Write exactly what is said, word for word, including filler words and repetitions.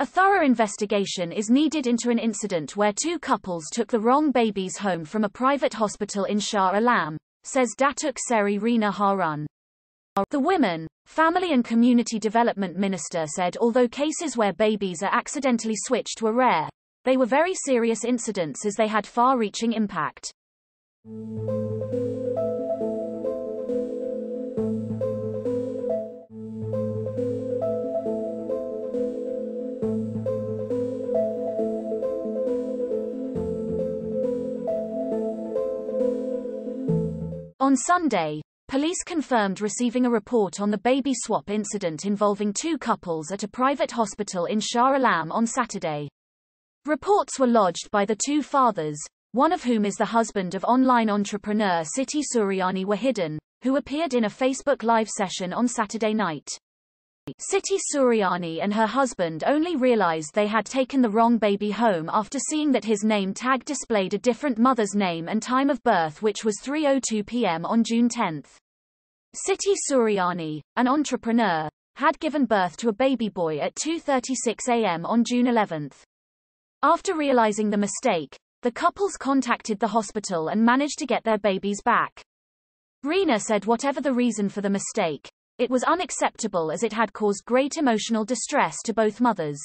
A thorough investigation is needed into an incident where two couples took the wrong babies home from a private hospital in Shah Alam, says Datuk Seri Rina Harun. The Women, Family and Community Development Minister said although cases where babies are accidentally switched were rare, they were very serious incidents as they had far-reaching impact. On Sunday, police confirmed receiving a report on the baby swap incident involving two couples at a private hospital in Shah Alam on Saturday. Reports were lodged by the two fathers, one of whom is the husband of online entrepreneur Siti Suriani Wahiddin, who appeared in a Facebook Live session on Saturday night. Siti Suriani and her husband only realized they had taken the wrong baby home after seeing that his name tag displayed a different mother's name and time of birth, which was three oh two p m on June tenth. Siti Suriani, an entrepreneur, had given birth to a baby boy at two thirty-six a m on June eleventh. After realizing the mistake, the couples contacted the hospital and managed to get their babies back. Rina said whatever the reason for the mistake, it was unacceptable as it had caused great emotional distress to both mothers.